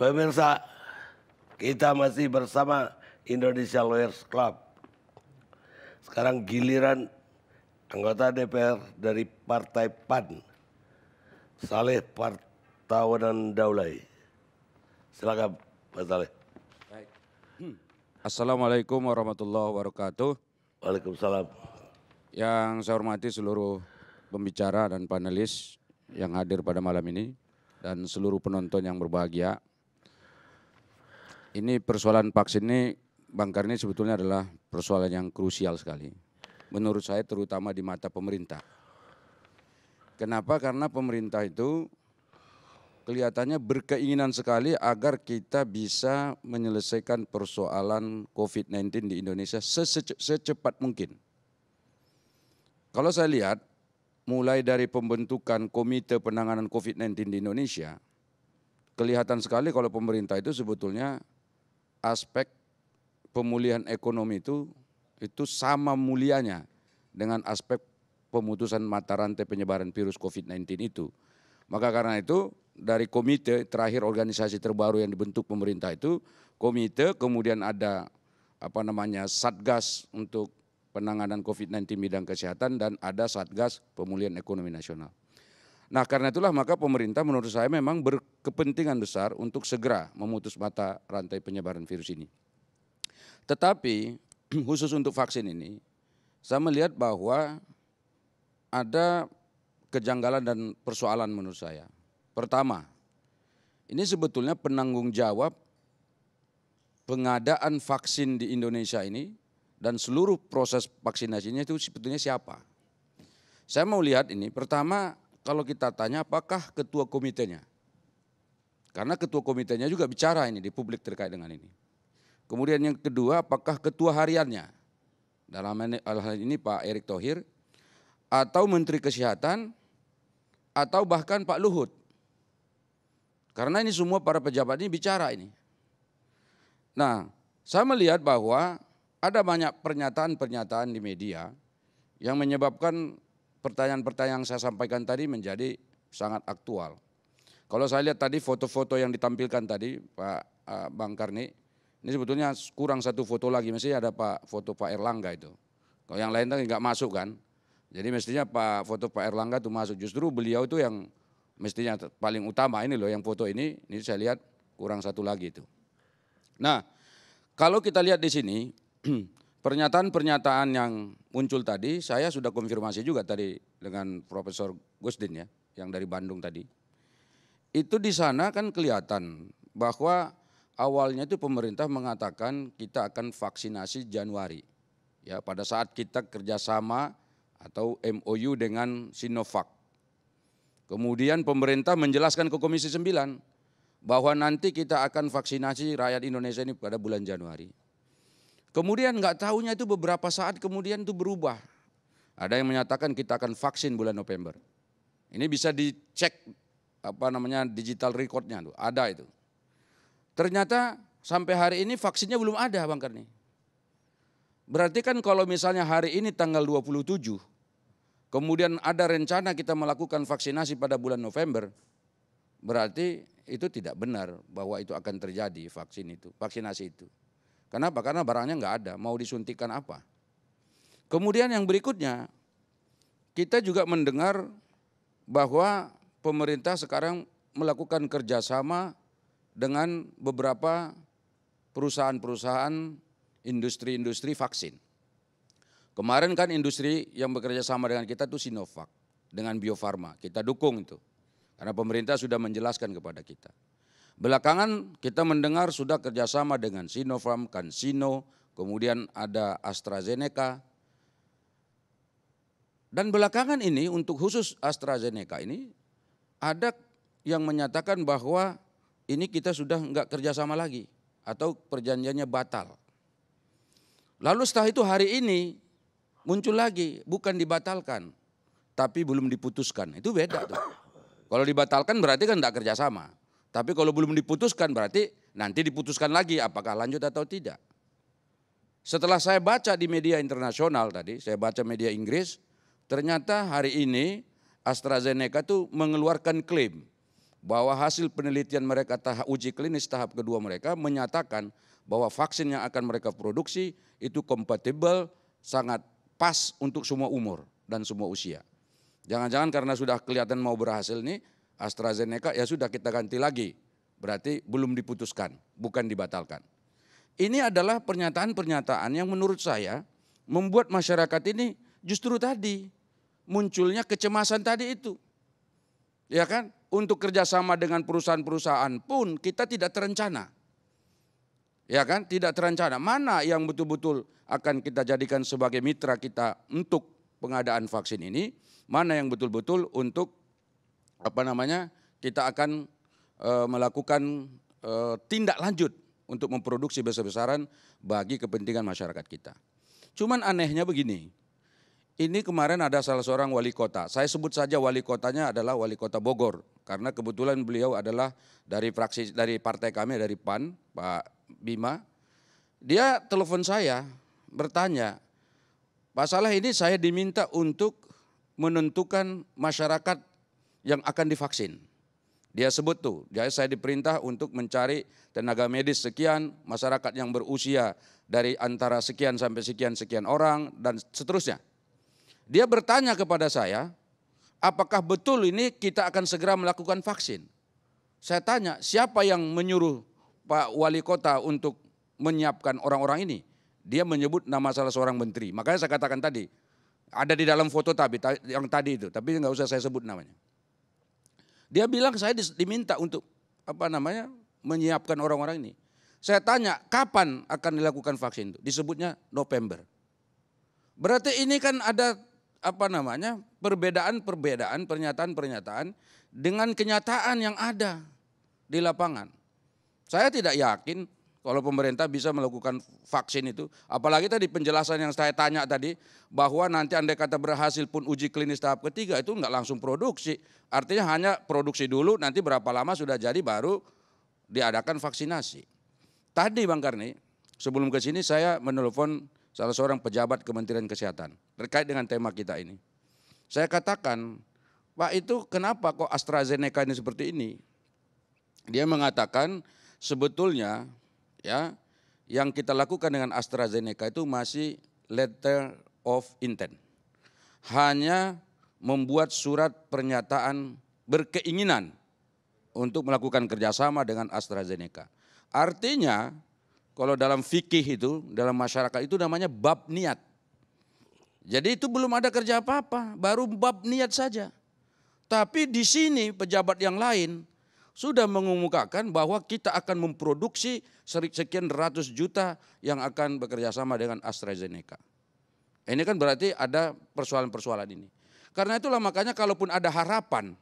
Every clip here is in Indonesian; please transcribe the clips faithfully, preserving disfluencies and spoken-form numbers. Pemirsa, kita masih bersama Indonesia Lawyers Club. Sekarang giliran anggota D P R dari Partai P A N, Saleh Daulay. Silakan Pak Saleh. Baik. Hmm. Assalamualaikum warahmatullahi wabarakatuh. Waalaikumsalam. Yang saya hormati seluruh pembicara dan panelis yang hadir pada malam ini dan seluruh penonton yang berbahagia. Ini persoalan vaksin ini, Bang Karni, sebetulnya adalah persoalan yang krusial sekali. Menurut saya terutama di mata pemerintah. Kenapa? Karena pemerintah itu kelihatannya berkeinginan sekali agar kita bisa menyelesaikan persoalan COVID sembilan belas di Indonesia secepat mungkin. Kalau saya lihat, mulai dari pembentukan Komite Penanganan COVID sembilan belas di Indonesia, kelihatan sekali kalau pemerintah itu sebetulnya aspek pemulihan ekonomi itu itu sama mulianya dengan aspek pemutusan mata rantai penyebaran virus COVID sembilan belas itu. Maka karena itu dari komite terakhir organisasi terbaru yang dibentuk pemerintah itu komite, kemudian ada apa namanya satgas untuk penanganan COVID sembilan belas bidang kesehatan dan ada satgas pemulihan ekonomi nasional. Nah, karena itulah maka pemerintah menurut saya memang berkepentingan besar untuk segera memutus mata rantai penyebaran virus ini. Tetapi khusus untuk vaksin ini, saya melihat bahwa ada kejanggalan dan persoalan menurut saya. Pertama, ini sebetulnya penanggung jawab pengadaan vaksin di Indonesia ini dan seluruh proses vaksinasinya itu sebetulnya siapa? Saya mau lihat ini, pertama, kalau kita tanya apakah ketua komitenya, karena ketua komitenya juga bicara ini di publik terkait dengan ini. Kemudian yang kedua, apakah ketua hariannya, dalam hal ini Pak Erick Thohir, atau Menteri Kesehatan, atau bahkan Pak Luhut. Karena ini semua para pejabat ini bicara ini. Nah, saya melihat bahwa ada banyak pernyataan-pernyataan di media yang menyebabkan pertanyaan-pertanyaan yang saya sampaikan tadi menjadi sangat aktual. Kalau saya lihat tadi foto-foto yang ditampilkan tadi Pak uh, Bang Karni, ini sebetulnya kurang satu foto lagi, mesti ada Pak foto Pak Erlangga itu. Kalau yang lain tadi nggak masuk kan, jadi mestinya Pak foto Pak Erlangga itu masuk. Justru beliau itu yang mestinya paling utama ini loh, yang foto ini, ini saya lihat kurang satu lagi itu. Nah, kalau kita lihat di sini. Pernyataan-pernyataan yang muncul tadi, saya sudah konfirmasi juga tadi dengan Profesor Gusdin ya, yang dari Bandung tadi. Itu di sana kan kelihatan bahwa awalnya itu pemerintah mengatakan kita akan vaksinasi Januari. Ya, pada saat kita kerjasama atau M O U dengan Sinovac. Kemudian pemerintah menjelaskan ke Komisi sembilan bahwa nanti kita akan vaksinasi rakyat Indonesia ini pada bulan Januari. Kemudian nggak tahunya itu beberapa saat kemudian itu berubah. Ada yang menyatakan kita akan vaksin bulan November. Ini bisa dicek apa namanya digital recordnya tuh, ada itu. Ternyata sampai hari ini vaksinnya belum ada Bang Karni. Berarti kan kalau misalnya hari ini tanggal dua puluh tujuh, kemudian ada rencana kita melakukan vaksinasi pada bulan November, berarti itu tidak benar bahwa itu akan terjadi vaksin itu, vaksinasi itu. Kenapa? Karena barangnya nggak ada, mau disuntikan apa. Kemudian yang berikutnya, kita juga mendengar bahwa pemerintah sekarang melakukan kerjasama dengan beberapa perusahaan-perusahaan industri-industri vaksin. Kemarin kan industri yang bekerja sama dengan kita itu Sinovac, dengan Bio Farma, kita dukung itu. Karena pemerintah sudah menjelaskan kepada kita. Belakangan kita mendengar sudah kerjasama dengan Sinopharm, CanSino, kemudian ada AstraZeneca. Dan belakangan ini untuk khusus AstraZeneca ini ada yang menyatakan bahwa ini kita sudah enggak kerjasama lagi atau perjanjiannya batal. Lalu setelah itu hari ini muncul lagi, bukan dibatalkan tapi belum diputuskan, itu beda tuh. Kalau dibatalkan berarti kan enggak kerjasama. Tapi kalau belum diputuskan berarti nanti diputuskan lagi apakah lanjut atau tidak. Setelah saya baca di media internasional tadi, saya baca media Inggris, ternyata hari ini AstraZeneca itu mengeluarkan klaim bahwa hasil penelitian mereka tahap uji klinis tahap kedua mereka menyatakan bahwa vaksin yang akan mereka produksi itu kompatibel, sangat pas untuk semua umur dan semua usia. Jangan-jangan karena sudah kelihatan mau berhasil nih AstraZeneca, ya sudah kita ganti lagi. Berarti belum diputuskan, bukan dibatalkan. Ini adalah pernyataan-pernyataan yang menurut saya membuat masyarakat ini justru tadi munculnya kecemasan tadi itu. Ya kan? Untuk kerjasama dengan perusahaan-perusahaan pun kita tidak terencana. Ya kan? Tidak terencana. Mana yang betul-betul akan kita jadikan sebagai mitra kita untuk pengadaan vaksin ini, mana yang betul-betul untuk apa namanya kita akan e, melakukan e, tindak lanjut untuk memproduksi besar-besaran bagi kepentingan masyarakat kita. Cuman anehnya begini, ini kemarin ada salah seorang wali kota, saya sebut saja wali kotanya adalah wali kota Bogor, karena kebetulan beliau adalah dari fraksi dari partai kami, dari P A N, Pak Bima. Dia telepon saya bertanya, Pak Saleh ini saya diminta untuk menentukan masyarakat yang akan divaksin. Dia sebut tuh, jadi saya diperintah untuk mencari tenaga medis sekian, masyarakat yang berusia dari antara sekian sampai sekian-sekian orang, dan seterusnya. Dia bertanya kepada saya, apakah betul ini kita akan segera melakukan vaksin? Saya tanya, siapa yang menyuruh Pak Wali Kota untuk menyiapkan orang-orang ini? Dia menyebut nama salah seorang menteri, makanya saya katakan tadi, ada di dalam foto tapi yang tadi itu, tapi nggak usah saya sebut namanya. Dia bilang saya diminta untuk apa namanya menyiapkan orang-orang ini. Saya tanya kapan akan dilakukan vaksin itu? Disebutnya November. Berarti ini kan ada apa namanya perbedaan-perbedaan, pernyataan-pernyataan dengan kenyataan yang ada di lapangan. Saya tidak yakin kalau pemerintah bisa melakukan vaksin itu. Apalagi tadi penjelasan yang saya tanya tadi, bahwa nanti andai kata berhasil pun uji klinis tahap ketiga itu enggak langsung produksi. Artinya hanya produksi dulu, nanti berapa lama sudah jadi baru diadakan vaksinasi. Tadi Bang Karni, sebelum ke sini saya menelpon salah seorang pejabat Kementerian Kesehatan terkait dengan tema kita ini. Saya katakan, Pak itu kenapa kok AstraZeneca ini seperti ini? Dia mengatakan sebetulnya ya, yang kita lakukan dengan AstraZeneca itu masih letter of intent. Hanya membuat surat pernyataan berkeinginan untuk melakukan kerjasama dengan AstraZeneca. Artinya kalau dalam fikih itu, dalam masyarakat itu namanya bab niat. Jadi itu belum ada kerja apa-apa, baru bab niat saja. Tapi di sini pejabat yang lain sudah mengemukakan bahwa kita akan memproduksi sekian ratus juta yang akan bekerja sama dengan AstraZeneca. Ini kan berarti ada persoalan-persoalan ini. Karena itulah makanya kalaupun ada harapan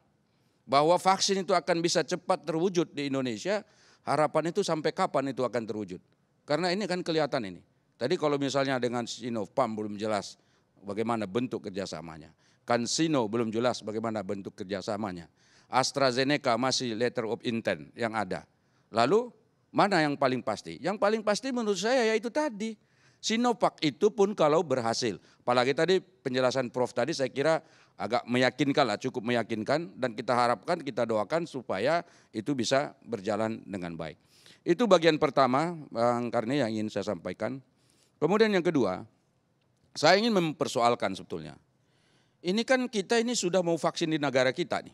bahwa vaksin itu akan bisa cepat terwujud di Indonesia, harapan itu sampai kapan itu akan terwujud? Karena ini kan kelihatan ini. Tadi kalau misalnya dengan Sinopharm belum jelas bagaimana bentuk kerjasamanya. CanSino belum jelas bagaimana bentuk kerjasamanya. AstraZeneca masih letter of intent yang ada. Lalu mana yang paling pasti? Yang paling pasti menurut saya yaitu tadi. Sinovac itu pun kalau berhasil. Apalagi tadi penjelasan Prof tadi saya kira agak meyakinkan lah, cukup meyakinkan. Dan kita harapkan, kita doakan supaya itu bisa berjalan dengan baik. Itu bagian pertama Bang Karni yang ingin saya sampaikan. Kemudian yang kedua, saya ingin mempersoalkan sebetulnya. Ini kan kita ini sudah mau vaksin di negara kita nih.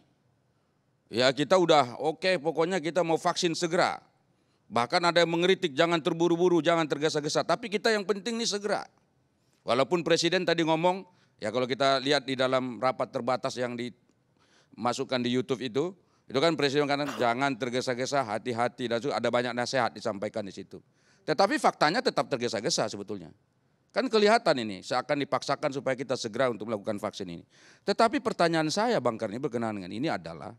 Ya kita udah oke okay, pokoknya kita mau vaksin segera. Bahkan ada yang mengkritik jangan terburu-buru, jangan tergesa-gesa. Tapi kita yang penting nih segera. Walaupun Presiden tadi ngomong, ya kalau kita lihat di dalam rapat terbatas yang dimasukkan di YouTube itu, itu kan Presiden kan jangan tergesa-gesa, hati-hati. Dan ada banyak nasihat disampaikan di situ. Tetapi faktanya tetap tergesa-gesa sebetulnya. Kan kelihatan ini seakan dipaksakan supaya kita segera untuk melakukan vaksin ini. Tetapi pertanyaan saya Bang Karni berkenaan dengan ini adalah,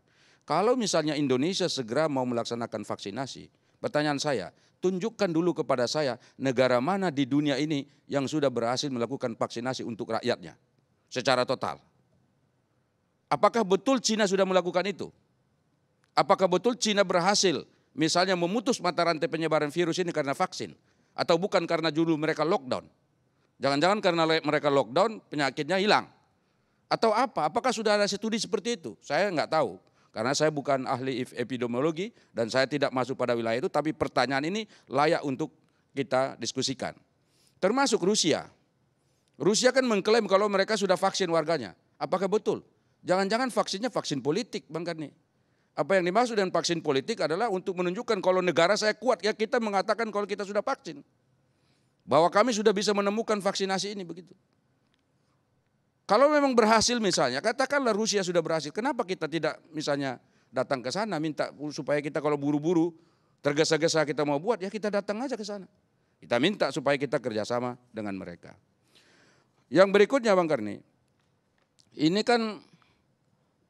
kalau misalnya Indonesia segera mau melaksanakan vaksinasi, pertanyaan saya, tunjukkan dulu kepada saya negara mana di dunia ini yang sudah berhasil melakukan vaksinasi untuk rakyatnya secara total. Apakah betul Cina sudah melakukan itu? Apakah betul Cina berhasil misalnya memutus mata rantai penyebaran virus ini karena vaksin? Atau bukan karena dulu mereka lockdown? Jangan-jangan karena mereka lockdown penyakitnya hilang. Atau apa? Apakah sudah ada studi seperti itu? Saya nggak tahu. Karena saya bukan ahli epidemiologi dan saya tidak masuk pada wilayah itu, tapi pertanyaan ini layak untuk kita diskusikan. Termasuk Rusia. Rusia kan mengklaim kalau mereka sudah vaksin warganya. Apakah betul? Jangan-jangan vaksinnya vaksin politik, Bang Karni. Apa yang dimaksud dengan vaksin politik adalah untuk menunjukkan kalau negara saya kuat, ya kita mengatakan kalau kita sudah vaksin. Bahwa kami sudah bisa menemukan vaksinasi ini, begitu. Kalau memang berhasil misalnya, katakanlah Rusia sudah berhasil, kenapa kita tidak misalnya datang ke sana, minta supaya kita kalau buru-buru tergesa-gesa kita mau buat, ya kita datang aja ke sana. Kita minta supaya kita kerjasama dengan mereka. Yang berikutnya Bang Karni, ini kan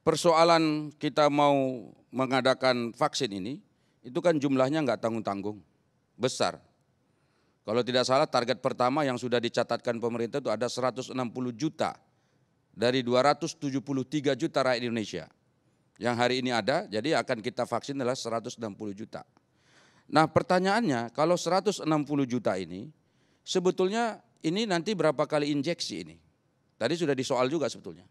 persoalan kita mau mengadakan vaksin ini, itu kan jumlahnya nggak tanggung-tanggung, besar. Kalau tidak salah target pertama yang sudah dicatatkan pemerintah itu ada seratus enam puluh juta. Dari dua ratus tujuh puluh tiga juta rakyat Indonesia yang hari ini ada, jadi akan kita vaksin adalah seratus enam puluh juta. Nah pertanyaannya, kalau seratus enam puluh juta ini, sebetulnya ini nanti berapa kali injeksi ini? Tadi sudah disoal juga sebetulnya.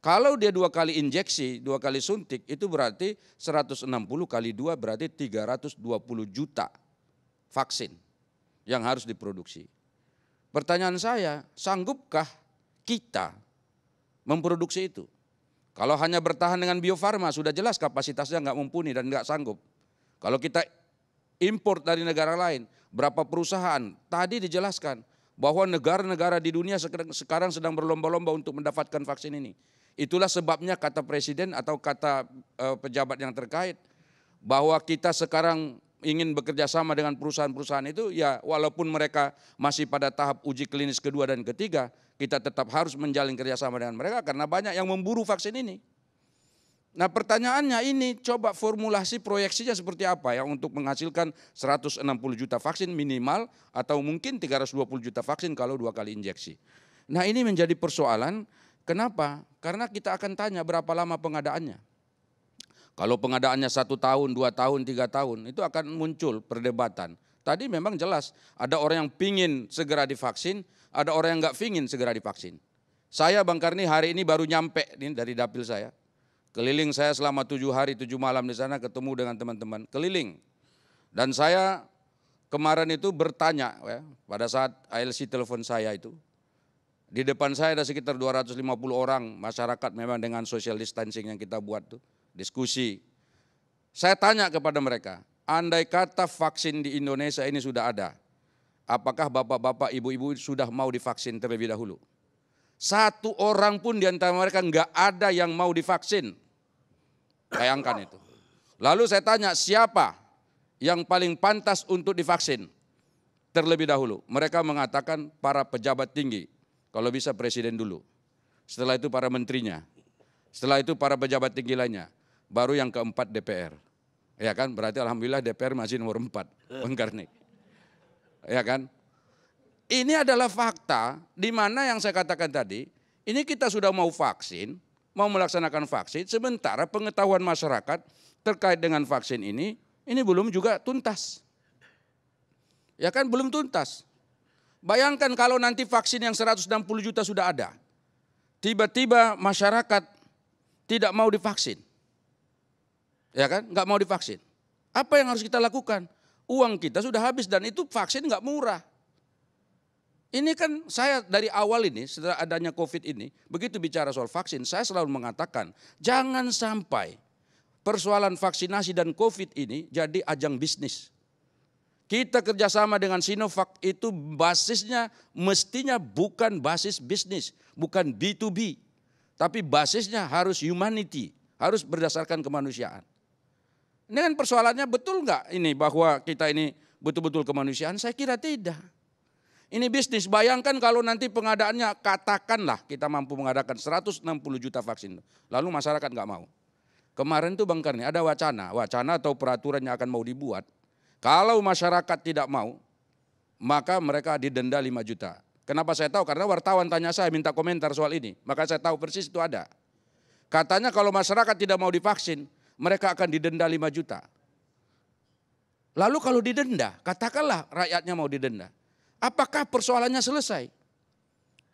Kalau dia dua kali injeksi, dua kali suntik, itu berarti seratus enam puluh kali dua berarti tiga ratus dua puluh juta vaksin yang harus diproduksi. Pertanyaan saya, sanggupkah kita memproduksi itu? Kalau hanya bertahan dengan Bio Farma, sudah jelas kapasitasnya nggak mumpuni dan nggak sanggup. Kalau kita import dari negara lain, berapa perusahaan? Tadi dijelaskan bahwa negara-negara di dunia sekarang sedang berlomba-lomba untuk mendapatkan vaksin ini. Itulah sebabnya kata presiden atau kata pejabat yang terkait, bahwa kita sekarang ingin bekerja sama dengan perusahaan-perusahaan itu, ya walaupun mereka masih pada tahap uji klinis kedua dan ketiga, kita tetap harus menjalin kerjasama dengan mereka karena banyak yang memburu vaksin ini. Nah pertanyaannya ini, coba formulasi proyeksinya seperti apa ya untuk menghasilkan seratus enam puluh juta vaksin minimal atau mungkin tiga ratus dua puluh juta vaksin kalau dua kali injeksi. Nah ini menjadi persoalan, kenapa? Karena kita akan tanya berapa lama pengadaannya. Kalau pengadaannya satu tahun, dua tahun, tiga tahun, itu akan muncul perdebatan. Tadi memang jelas ada orang yang pingin segera divaksin, ada orang yang nggak pingin segera divaksin. Saya Bang Karni hari ini baru nyampe nih dari dapil saya. Keliling saya selama tujuh hari, tujuh malam di sana ketemu dengan teman-teman, keliling. Dan saya kemarin itu bertanya ya, pada saat I L C telepon saya itu, di depan saya ada sekitar dua ratus lima puluh orang masyarakat memang dengan social distancing yang kita buat tuh. Diskusi, saya tanya kepada mereka, andai kata vaksin di Indonesia ini sudah ada, apakah bapak-bapak, ibu-ibu sudah mau divaksin terlebih dahulu? Satu orang pun di antara mereka nggak ada yang mau divaksin. Bayangkan itu. Lalu saya tanya siapa yang paling pantas untuk divaksin terlebih dahulu? Mereka mengatakan para pejabat tinggi, kalau bisa presiden dulu. Setelah itu para menterinya. Setelah itu para pejabat tinggi lainnya, baru yang keempat D P R. Ya kan, berarti alhamdulillah D P R masih nomor empat, Bang Karni. Ya kan? Ini adalah fakta di mana yang saya katakan tadi, ini kita sudah mau vaksin, mau melaksanakan vaksin, sementara pengetahuan masyarakat terkait dengan vaksin ini, ini belum juga tuntas. Ya kan, belum tuntas. Bayangkan kalau nanti vaksin yang seratus enam puluh juta sudah ada, tiba-tiba masyarakat tidak mau divaksin, ya kan? Nggak mau divaksin. Apa yang harus kita lakukan? Uang kita sudah habis dan itu vaksin nggak murah. Ini kan saya dari awal ini, setelah adanya COVID ini, begitu bicara soal vaksin, saya selalu mengatakan, jangan sampai persoalan vaksinasi dan COVID ini jadi ajang bisnis. Kita kerjasama dengan Sinovac itu basisnya mestinya bukan basis bisnis, bukan B to B. Tapi basisnya harus humanity, harus berdasarkan kemanusiaan. Ini kan persoalannya betul nggak ini bahwa kita ini betul-betul kemanusiaan? Saya kira tidak. Ini bisnis, bayangkan kalau nanti pengadaannya katakanlah kita mampu mengadakan seratus enam puluh juta vaksin. Lalu masyarakat nggak mau. Kemarin tuh Bang Karni ada wacana, wacana atau peraturan yang akan mau dibuat. Kalau masyarakat tidak mau, maka mereka didenda lima juta. Kenapa saya tahu? Karena wartawan tanya saya minta komentar soal ini. Maka saya tahu persis itu ada. Katanya kalau masyarakat tidak mau divaksin, mereka akan didenda lima juta. Lalu kalau didenda, katakanlah rakyatnya mau didenda. Apakah persoalannya selesai?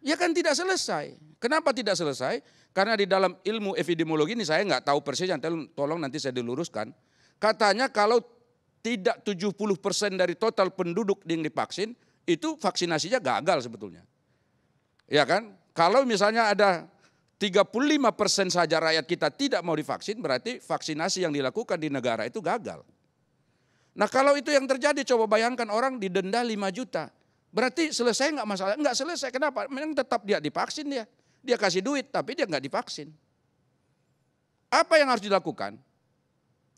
Ya kan tidak selesai. Kenapa tidak selesai? Karena di dalam ilmu epidemiologi ini saya nggak tahu persis, tolong nanti saya diluruskan. Katanya kalau tidak tujuh puluh persen dari total penduduk yang divaksin, itu vaksinasinya gagal sebetulnya. Ya kan? Kalau misalnya ada tiga puluh lima persen saja rakyat kita tidak mau divaksin, berarti vaksinasi yang dilakukan di negara itu gagal. Nah kalau itu yang terjadi, coba bayangkan orang didenda lima juta. Berarti selesai nggak masalah? Nggak selesai, kenapa? Memang tetap dia divaksin dia. Dia kasih duit, tapi dia nggak divaksin. Apa yang harus dilakukan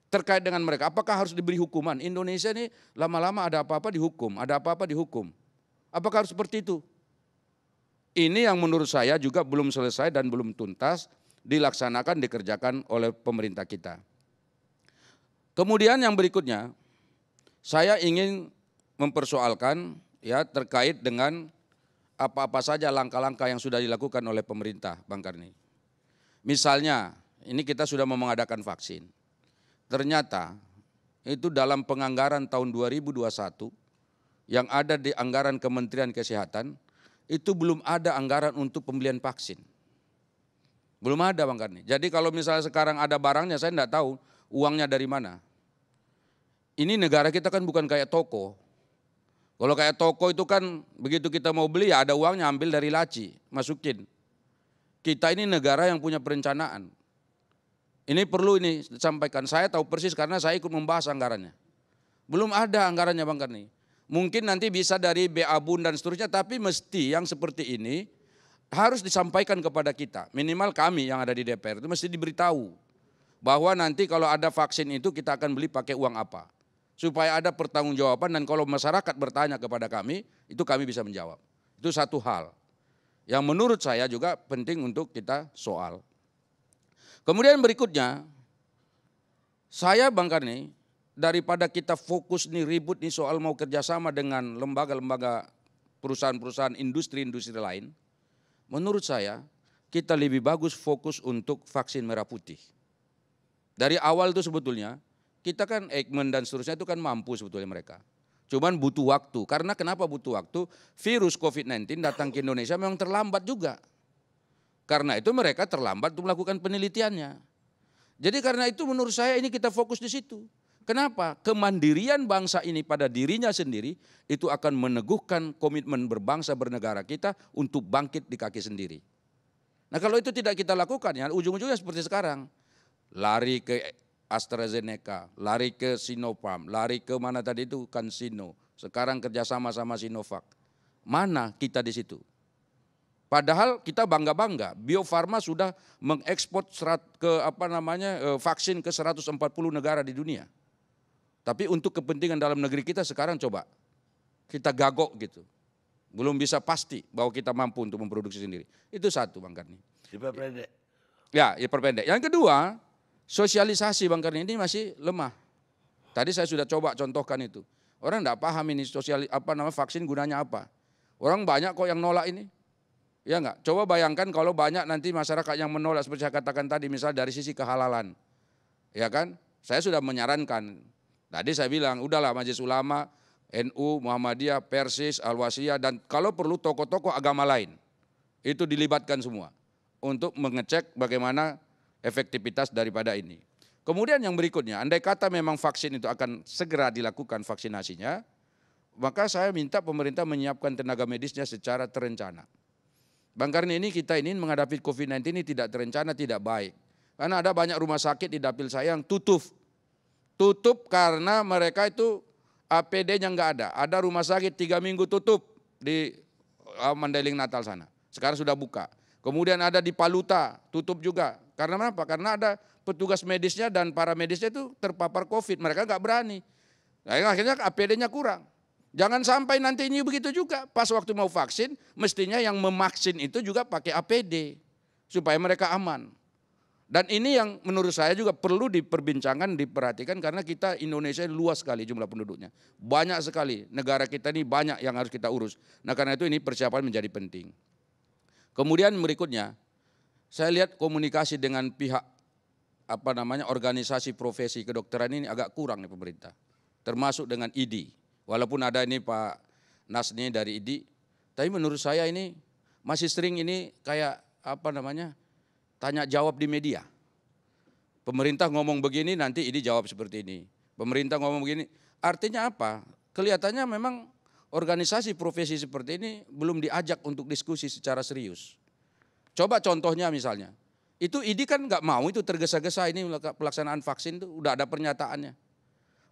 terkait dengan mereka? Apakah harus diberi hukuman? Indonesia ini lama-lama ada apa-apa dihukum, ada apa-apa dihukum. Apakah harus seperti itu? Ini yang menurut saya juga belum selesai dan belum tuntas dilaksanakan, dikerjakan oleh pemerintah kita. Kemudian yang berikutnya, saya ingin mempersoalkan ya terkait dengan apa-apa saja langkah-langkah yang sudah dilakukan oleh pemerintah, Bang Karni. Misalnya, ini kita sudah mengadakan vaksin. Ternyata itu dalam penganggaran tahun dua ribu dua puluh satu yang ada di anggaran Kementerian Kesehatan, itu belum ada anggaran untuk pembelian vaksin. Belum ada, Bang Karni. Jadi kalau misalnya sekarang ada barangnya, saya enggak tahu uangnya dari mana. Ini negara kita kan bukan kayak toko. Kalau kayak toko itu kan begitu kita mau beli ya ada uangnya, ambil dari laci, masukin. Kita ini negara yang punya perencanaan. Ini perlu ini disampaikan, saya tahu persis karena saya ikut membahas anggarannya. Belum ada anggarannya, Bang Karni. Mungkin nanti bisa dari B A Bun dan seterusnya, tapi mesti yang seperti ini harus disampaikan kepada kita. Minimal kami yang ada di D P R itu mesti diberitahu bahwa nanti kalau ada vaksin itu kita akan beli pakai uang apa. Supaya ada pertanggungjawaban dan kalau masyarakat bertanya kepada kami, itu kami bisa menjawab. Itu satu hal yang menurut saya juga penting untuk kita soal. Kemudian berikutnya, saya Bang Karni, daripada kita fokus nih ribut nih soal mau kerjasama dengan lembaga-lembaga perusahaan-perusahaan industri-industri lain, menurut saya kita lebih bagus fokus untuk vaksin merah putih. Dari awal itu sebetulnya, kita kan Eijkman dan seterusnya itu kan mampu sebetulnya mereka. Cuman butuh waktu, karena kenapa butuh waktu? Virus covid sembilan belas datang ke Indonesia memang terlambat juga. Karena itu mereka terlambat untuk melakukan penelitiannya. Jadi karena itu menurut saya ini kita fokus di situ. Kenapa? Kemandirian bangsa ini pada dirinya sendiri itu akan meneguhkan komitmen berbangsa bernegara kita untuk bangkit di kaki sendiri. Nah kalau itu tidak kita lakukan ya ujung-ujungnya seperti sekarang. Lari ke AstraZeneca, lari ke Sinopharm, lari ke mana tadi itu CanSino, sekarang kerjasama sama Sinovac. Mana kita di situ? Padahal kita bangga-bangga, Bio Farma sudah mengekspor serat ke apa namanya vaksin ke seratus empat puluh negara di dunia. Tapi untuk kepentingan dalam negeri kita sekarang coba kita gagok gitu. Belum bisa pasti bahwa kita mampu untuk memproduksi sendiri. Itu satu Bang Karni. Diperpendek. Ya, diperpendek. Yang kedua, sosialisasi Bang Karni ini masih lemah. Tadi saya sudah coba contohkan itu. Orang enggak paham ini sosial apa nama vaksin gunanya apa. Orang banyak kok yang nolak ini. Ya enggak? Coba bayangkan kalau banyak nanti masyarakat yang menolak seperti saya katakan tadi misal dari sisi kehalalan. Ya kan? Saya sudah menyarankan. Tadi saya bilang udahlah Majelis Ulama, N U, Muhammadiyah, Persis, Al-Wasiyah dan kalau perlu tokoh-tokoh agama lain. Itu dilibatkan semua untuk mengecek bagaimana efektivitas daripada ini. Kemudian yang berikutnya, andai kata memang vaksin itu akan segera dilakukan vaksinasinya, maka saya minta pemerintah menyiapkan tenaga medisnya secara terencana. Bang Karni ini kita ingin menghadapi covid sembilan belas ini tidak terencana, tidak baik. Karena ada banyak rumah sakit di dapil saya yang tutup. Tutup karena mereka itu A P D-nya nggak ada. Ada rumah sakit tiga minggu tutup di Mandailing Natal sana. Sekarang sudah buka. Kemudian ada di Paluta, tutup juga. Karena apa? Karena ada petugas medisnya dan para medisnya itu terpapar covid, mereka nggak berani. Nah, akhirnya A P D-nya kurang. Jangan sampai nanti ini begitu juga, pas waktu mau vaksin, mestinya yang memaksin itu juga pakai A P D, supaya mereka aman. Dan ini yang menurut saya juga perlu diperbincangkan, diperhatikan, karena kita Indonesia luas sekali jumlah penduduknya. Banyak sekali, negara kita ini banyak yang harus kita urus. Nah karena itu ini persiapan menjadi penting. Kemudian berikutnya, saya lihat komunikasi dengan pihak apa namanya organisasi profesi kedokteran ini agak kurang nih pemerintah. Termasuk dengan I D I. Walaupun ada ini Pak Nasni dari I D I, tapi menurut saya ini masih sering ini kayak apa namanya, tanya jawab di media. Pemerintah ngomong begini, nanti I D I jawab seperti ini. Pemerintah ngomong begini, artinya apa? Kelihatannya memang organisasi profesi seperti ini belum diajak untuk diskusi secara serius. Coba contohnya misalnya, itu I D I kan nggak mau itu tergesa-gesa ini pelaksanaan vaksin itu udah ada pernyataannya.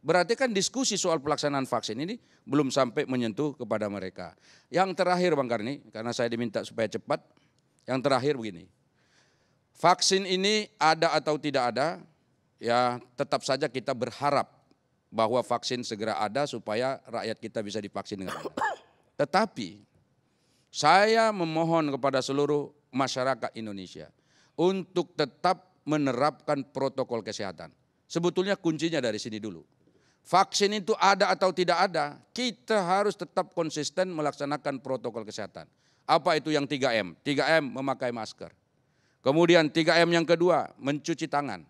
Berarti kan diskusi soal pelaksanaan vaksin ini belum sampai menyentuh kepada mereka. Yang terakhir Bang Karni, karena saya diminta supaya cepat, yang terakhir begini. Vaksin ini ada atau tidak ada, ya tetap saja kita berharap bahwa vaksin segera ada supaya rakyat kita bisa divaksin dengan benar. Tetapi saya memohon kepada seluruh masyarakat Indonesia untuk tetap menerapkan protokol kesehatan. Sebetulnya kuncinya dari sini dulu. Vaksin itu ada atau tidak ada, kita harus tetap konsisten melaksanakan protokol kesehatan. Apa itu yang tiga M? tiga M memakai masker. Kemudian tiga M yang kedua, mencuci tangan.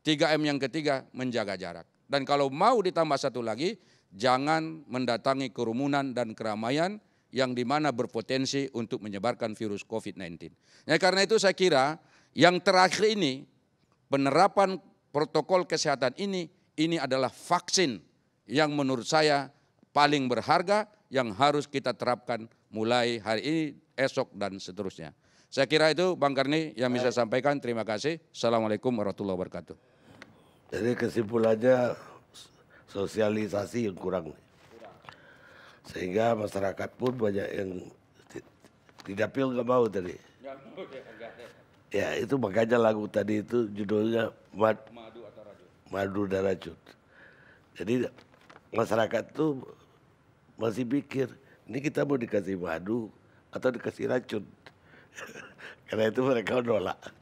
tiga M yang ketiga, menjaga jarak. Dan kalau mau ditambah satu lagi, jangan mendatangi kerumunan dan keramaian yang dimana berpotensi untuk menyebarkan virus COVID sembilan belas. Ya, karena itu saya kira yang terakhir ini, penerapan protokol kesehatan ini, ini adalah vaksin yang menurut saya paling berharga yang harus kita terapkan mulai hari ini, esok, dan seterusnya. Saya kira itu Bang Karni yang bisa sampaikan. Terima kasih. Assalamualaikum warahmatullahi wabarakatuh. Jadi kesimpulannya sosialisasi yang kurang. Sehingga masyarakat pun banyak yang tidak pil nggak mau tadi. Ya itu makanya lagu tadi itu judulnya Mad, Madu dan Racun. Jadi masyarakat tuh masih pikir ini kita mau dikasih madu atau dikasih racun. Karena itu mereka nolak.